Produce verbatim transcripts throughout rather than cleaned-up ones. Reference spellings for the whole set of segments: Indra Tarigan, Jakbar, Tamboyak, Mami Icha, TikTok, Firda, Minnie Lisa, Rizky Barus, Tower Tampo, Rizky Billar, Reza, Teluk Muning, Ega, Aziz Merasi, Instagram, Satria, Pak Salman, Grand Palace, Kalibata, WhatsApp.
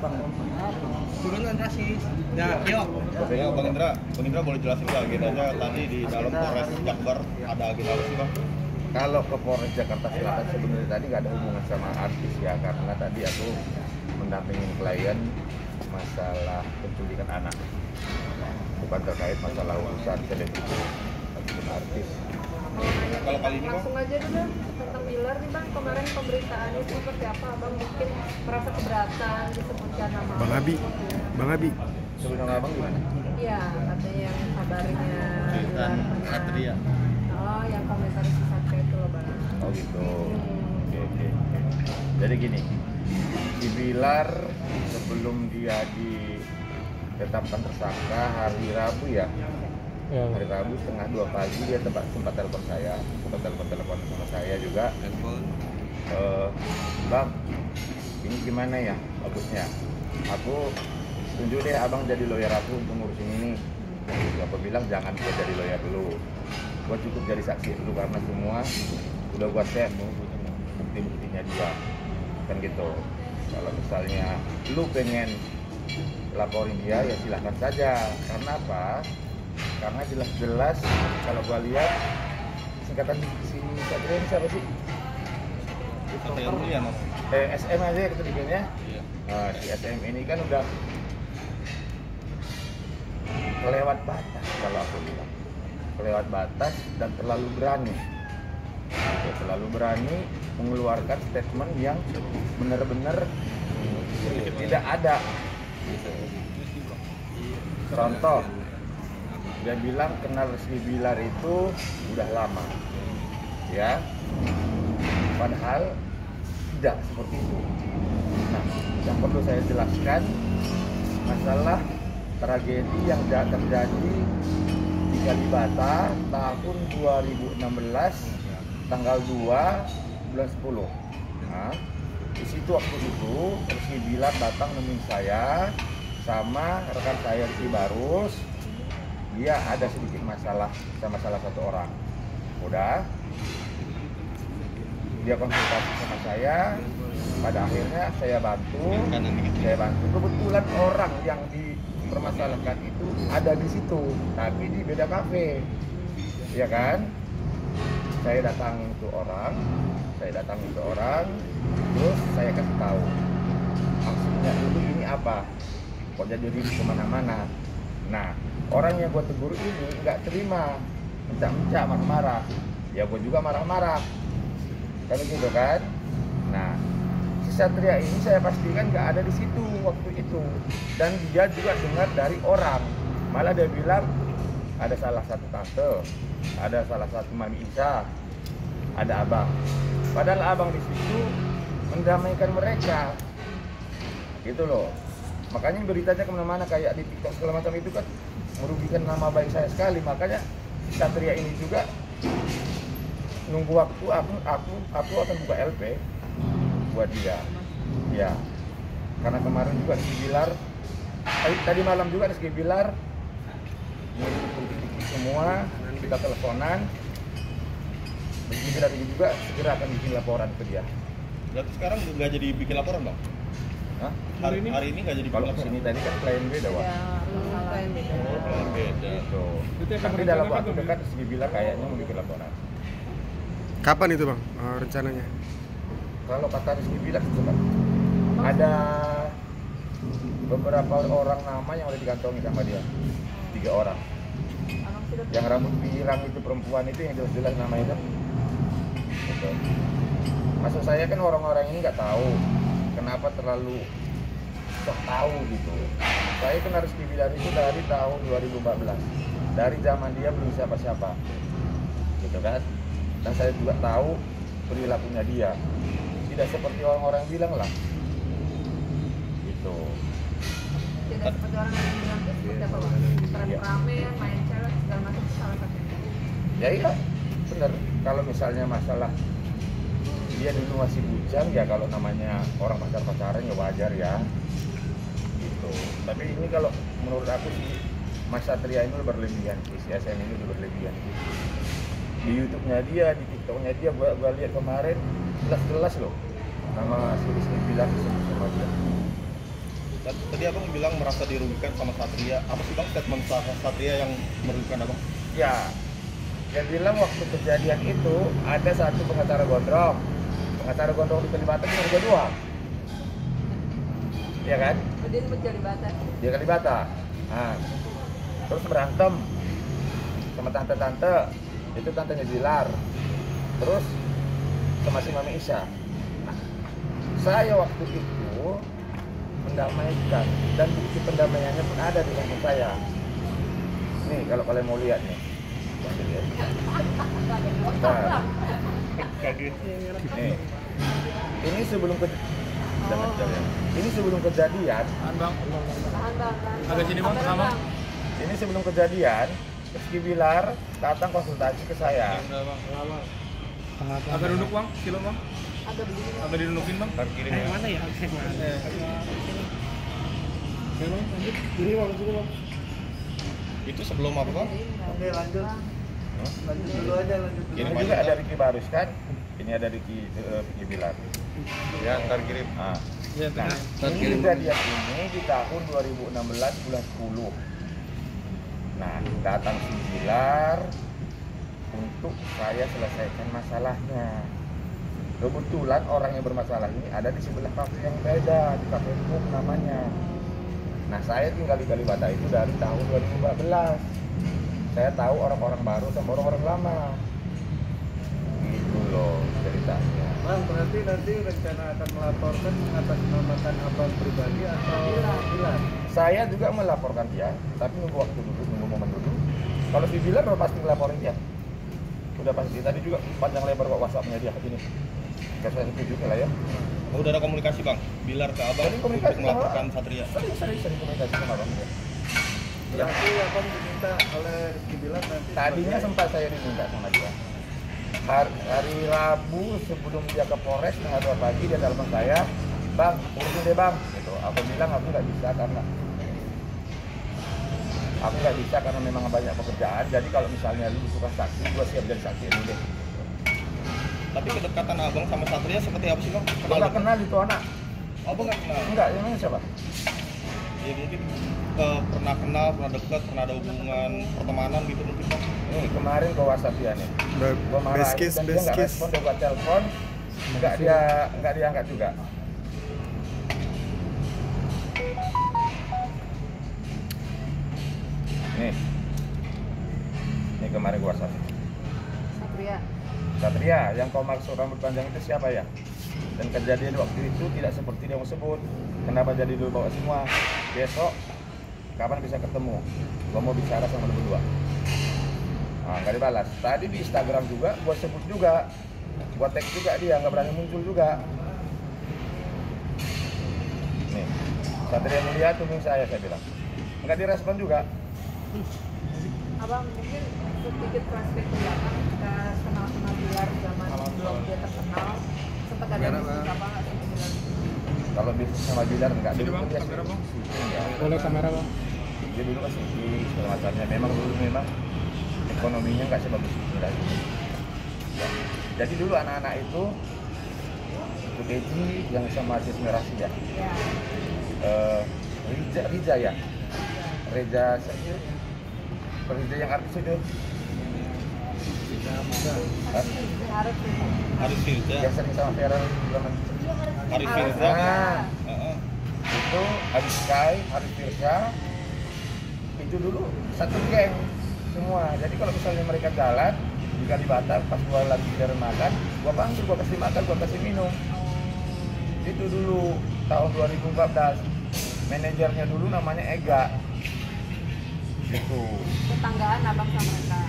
Bang. Turunan rasis. Nah, yuk. Bang, Bang Indra, Bang Indra boleh jelasin nggak agendanya tadi di dalam Polres Jakbar ada agenda apa sih, Bang? Kalau ke Polres Jakarta Selatan sebenarnya tadi nggak ada hubungan sama artis ya, karena tadi aku mendampingi klien masalah penculikan anak, bukan terkait masalah urusan selebriti ataupun artis. Kalau kali ini langsung aja dulu tentang Billar nih Bang, kemarin pemberitaannya seperti apa? Abang mungkin merasa keberatan disebutkan nama Bang Abi. Bang Abi, sebutan Abang gimana? Iya, katanya yang kabarnya tentang Satria. Oh, yang komentaris Satria itu loh Bang. Oh gitu. Hmm. Oke, oke, oke. Jadi gini, di Billar sebelum dia ditetapkan tersangka hari Rabu ya. Ya. Hari Rabu setengah dua pagi dia tempat sempat telepon saya, sempat telepon telepon sama saya juga. Uh, Bang, ini gimana ya bagusnya? Aku tunjuk deh abang jadi lawyer aku untuk ngurusin ini. Aku bilang jangan gua jadi lawyer dulu, gua cukup jadi saksi dulu karena semua udah gua share bukti-buktinya dia, kan gitu. Kalau misalnya lu pengen laporin dia ya silahkan saja. Karena apa? Karena jelas-jelas kalau gua lihat singkatan si Satria ini siapa sih? Satria, eh, S M aja ketiganya. Iya. Nah, si S M ini kan udah kelewat batas kalau aku bilang, kelewat batas dan terlalu berani. Dia terlalu berani mengeluarkan statement yang benar-benar tidak ada. Contoh. Dia bilang kenal Rizky Billar itu udah lama, ya. Padahal tidak seperti itu. Nah, yang perlu saya jelaskan masalah tragedi yang terjadi di Kalibata tahun dua ribu enam belas tanggal dua bulan sepuluh. Nah, di situ waktu itu Rizky Billar datang nemuin saya sama rekan saya Rizky Barus. Dia ada sedikit masalah sama salah satu orang. Udah, dia konsultasi sama saya. Pada akhirnya saya bantu, saya bantu. Kebetulan orang yang dipermasalahkan itu ada di situ, tapi di beda kafe, ya kan? Saya datang itu orang, saya datang itu orang, terus saya kasih tahu maksudnya itu ini apa? Kok jadi kemana-mana? Nah, orang yang gue tegur ini nggak terima, mencak-mencak, marah-marah. Ya gue juga marah-marah, kan gitu kan. Nah, si Satria ini saya pastikan nggak ada di situ waktu itu. Dan dia juga dengar dari orang. Malah dia bilang ada salah satu tante, ada salah satu Mami Icha, ada abang. Padahal abang di situ mendamaikan mereka, gitu loh. Makanya beritanya kemana-mana kayak di TikTok segala macam itu kan merugikan nama baik saya sekali. Makanya Satria ini juga nunggu waktu aku aku aku akan buka L P buat dia. Ya, karena kemarin juga Rizky Billar, tadi, tadi malam juga Rizky Billar semua kita teleponan. Rizky Billar ini juga segera akan bikin laporan ke dia. Berarti sekarang nggak jadi bikin laporan Bang? Hah? Hari, hari ini nggak jadi kalau kesini apa? Tadi kan klien beda Wak. Ya, klien beda. Oh, klien beda. Gitu. Tapi dalam waktu dekat Rizky Billar kayaknya mau bikin laporan. Kapan itu Bang uh, rencananya? Kalau kata Rizky Billar cepat. Ada beberapa orang nama yang udah dikantongi sama dia. Tiga orang. Yang rambut pirang itu perempuan itu yang jelas-jelas namanya kan. Gitu. Maksud saya kan orang-orang ini nggak tahu. Kenapa terlalu sok tahu gitu? Saya kenal Rizky Billar itu dari tahun dua ribu empat belas, dari zaman dia belum siapa-siapa, gitu kan? Dan saya juga tahu perilakunya dia, tidak seperti orang-orang bilang lah, gitu. Tidak seperti orang yang bilang itu seperti apa Bang? Peran-peramen, main cewek, segala macam salah satunya. Ya iya, benar. Kalau misalnya masalah dia dulu masih bujang ya, kalau namanya orang pacar-pacaran ya wajar ya gitu. Tapi ini kalau menurut aku sih Mas Satria ini berlebihan, si S M ini udah berlebihan di YouTube-nya dia, di TikTok-nya dia. Gua, gua lihat kemarin jelas-jelas loh nama si Rizky Billar sama dia. Tadi abang bilang merasa dirugikan sama Satria. Apa sih bang statement Satria yang merugikan abang? Ya, dia bilang waktu kejadian itu ada satu pengacara gondrong. Pengacara gondrong di Kalibata itu harga dua. Iya kan? Jadi di Kalibata. Di Kalibata. Nah, terus berantem sama tante-tante. Itu tantenya Billar. Terus sama si Mami Icha. Nah, saya waktu itu mendamaikan dan bukti pendamaiannya pun ada di handphone saya. Nih kalau kalian mau lihat nih. Nah, nih. Ini sebelum ke Ini sebelum kejadian. Agak sini bang, sama. Ini sebelum kejadian, Rizky Billar datang konsultasi ke saya. Agak duduk bang, silo bang. Agak begini. Agak didudukin bang. Kiri mana ya? Kiri mana? Kiri bang, kiri bang. Itu sebelum apa bang? Oke lanjut. Lanjut dulu aja, lanjut dulu. Ini juga ada Rizky Barus kan? Ini ada Rizky Billar. Ya, ntar kirim. Nah, ini kejadian ini di tahun dua ribu enam belas bulan sepuluh. Nah, datang si Billar untuk saya selesaikan masalahnya. Kebetulan orang yang bermasalah ini ada di sebelah kafe yang beda, di kafe Book namanya. Nah, saya tinggal di Kalibata itu dari tahun dua ribu empat belas. Saya tahu orang-orang baru sama orang-orang lama. Gitu loh ceritanya. Bang, berarti nanti rencana akan melaporkan mengatasnamakan abang pribadi atau Billar? Saya juga melaporkan dia, tapi nunggu waktu dulu, nunggu momen dulu. Kalau si Billar udah pasti melaporin dia. Udah pasti, tadi juga panjang lebar kok WhatsApp-nya dia ini. Gak saya tunjukin lah ya. Oh, udah ada komunikasi bang, Billar ke abang untuk melaporkan Satria? Sering-sering komunikasi sama abang dia. Berarti abang diminta oleh Rizky Billar nanti? Tadinya sempat saya diminta sama dia. Hari, hari Rabu sebelum dia ke Polres, tengah dua pagi dia telepon saya, bang, urusin deh bang, gitu. Aku bilang aku nggak bisa karena aku nggak bisa karena memang banyak pekerjaan. Jadi kalau misalnya lu suka saksi, gua siap jadi saksi dulu deh. Tapi kedekatan abang sama Satria seperti apa sih bang? Kenal nggak kenal itu anak? Abang nggak kenal? Enggak, ini siapa? Ya mungkin uh, pernah kenal, pernah dekat, pernah ada hubungan pertemanan gitu mungkin bang. Nih kemarin ke WhatsApp dia nih. Gua marahin beskis, dan beskis. Dia nggak respon, gua telepon, nggak dia nggak diangkat juga. Nih, nih kemarin gua WhatsApp. Satria. Satria, yang kau maksud rambut panjang itu siapa ya? Dan kejadian waktu itu tidak seperti yang disebut. Kenapa jadi dulu bawa semua? Besok kapan bisa ketemu? Gua mau bicara sama lu berdua. Nah, nggak dibalas. Tadi di Instagram juga gua sebut juga, gua tag juga dia nggak berani muncul juga. Nih, Satria melihat tumbing saya, saya bilang nggak direspon juga. Abang mungkin sedikit flashback ke belakang kita kenal-kenal Billar zaman sebelum dia terkenal. Sempat ada bisnis apa nggak sama Billar? Kalau bisnis sama Billar nggak dulu dia syuting ya. Boleh kamera bang? Dia dulu kan syuting segala macamnya. Memang dulu memang ekonominya nggak sebagus ini lagi. Ya. Jadi dulu anak-anak itu Bu Deji yang sama Aziz Merasi ya. Ya. Uh, Reza, Reza ya. Reza Sajir. Reza yang artis itu. Harus Firda yang sering sama Viral Harus Firda itu Harus Kai, Harus Firda itu dulu satu geng semua. Jadi kalau misalnya mereka jalan di Kalibata pas gua lagi jalan makan, gua panggil, gua kasih makan, gua kasih minum. Itu dulu tahun dua ribu empat belas. Manajernya dulu namanya Ega. Itu tetanggaan abang sama mereka.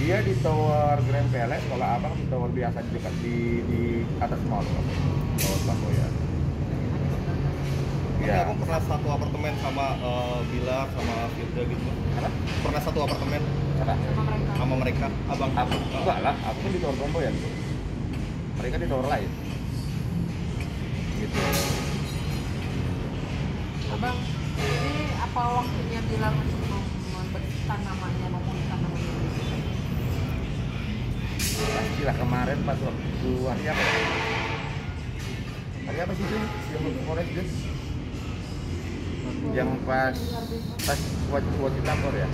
Dia di Tower Grand Palace, kalau abang di Tower biasa di dekat di, di atas mall, Tower Tampo ya. Tapi ya. Abang pernah satu apartemen sama uh, Billar sama Firda gitu? Kenapa? Pernah satu apartemen? Kenapa? Sama mereka? Sama mereka, abang? Aku, enggak lah, aku kan di Tower Tampo ya gitu. Mereka di Tower lain. Gitu. Abang, ini apa waktunya Billar untuk memberikan namanya, memunculkan namanya? Pastilah kemarin pas waktu hari apa? Hari apa sih itu? Yang Polres guys? yang pas pas waktu waktu Tapor ya.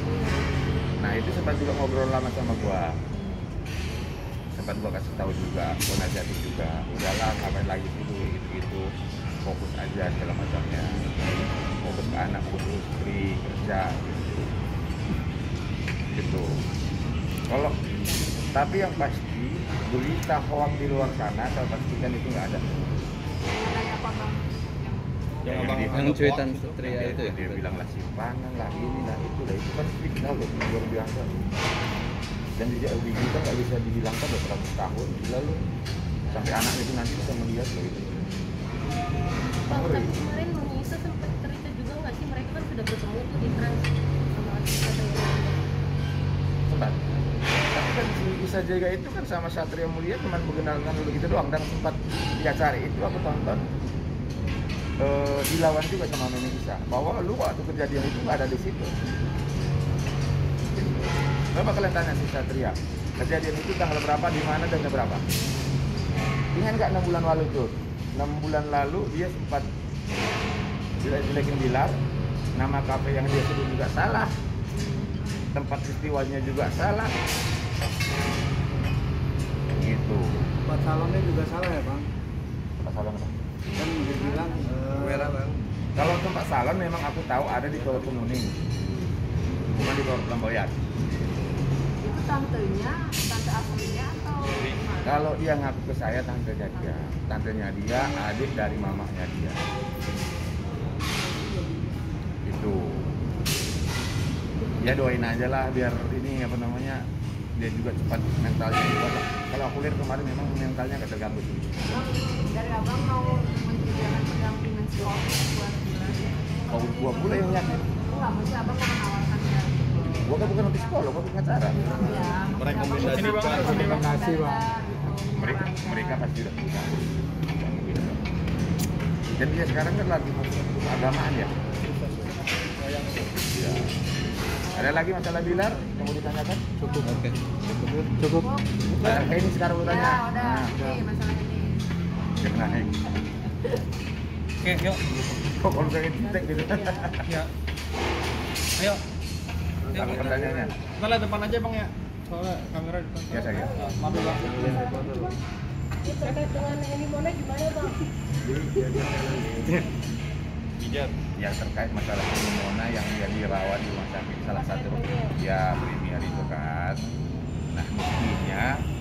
Nah itu sempat juga ngobrol lama sama gua, sempat gua kasih tahu juga, gua najatin juga, udahlah ngapain lagi dulu gitu-gitu, fokus aja segala macamnya, fokus ke anak, fokus istri, kerja gitu. Gitu. Kalau tapi yang pasti berita hoax di luar sana saya pastikan itu nggak ada. Ya, yang yang cuitan Satria itu ya? Dia bilang lah simpanan lah ini lah itu lah, itu kan fitnah loh, luar biasa. Dan di J L B kita nggak bisa dihilangkan loh seratus tahun, gila loh. Sampai anak itu nanti bisa melihat loh itu. Pak, tapi kemarin Mami Icha sempat cerita juga nggak sih, mereka kan sudah bertemu tuh di trans sama Satria. Sempat. Tapi kan bisa jaga itu kan sama Satria Mulia cuma mengenalkan dulu gitu doang, dan sempat dia cari itu aku tonton. Uh, dilawan juga sama Minnie Lisa bahwa lu waktu kejadian itu nggak ada di situ. Coba kalian tanya si Satria, kejadian itu tanggal berapa, di mana, dan berapa? Ingat nggak enam bulan lalu tuh? enam bulan lalu dia sempat jelek-jelekin Billar, nama kafe yang dia sebut juga salah, tempat peristiwanya juga salah. Gitu. Pak Salmannya juga salah ya bang? Pak Salman. Kan dibilang merah bang. Kalau tempat salon memang aku tahu ada di Teluk Muning, bukan di Tower Tamboyak. Itu tantenya, tante aslinya atau? Kalau dia ngaku ke saya tantenya dia, tantenya dia adik dari mamanya dia. Itu. Ya doain aja lah biar ini apa namanya, dia juga cepat mentalnya juga. Kalau aku lihat kemarin memang mentalnya agak terganggu sih. Dari abang mau menjalankan pendampingan si Oki buat dia. Kau gua pula yang yakin. Enggak, maksudnya abang mau menawarkan dia. Gua kan bukan untuk psikolog, gua pengacara. Iya. Merekomendasikan. Terima kasih, Bang. Mereka mereka pasti udah punya. Dan dia sekarang kan lagi masuk keagamaan ya. Iya. Ada lagi masalah Billar yang mau ditanyakan? Cukup. Oke. Cukup. Cukup. Nah, ini sekarang udah tanya. Udah, udah. Oke, masalah ini. Jangan naik. Oke, yuk. Kok kalau kayak ditek gitu. Ya. Ayo. Tanggal pertanyaannya. Kita lihat depan aja, Bang ya. Soalnya kamera depan. Iya, saya. Maaf, Bang. Ini terkait dengan animonnya gimana, Bang? Bijak. Yang terkait masalah corona yang dia dirawat di rumah sakit salah satu ya Premier itu kan. Nah mestinya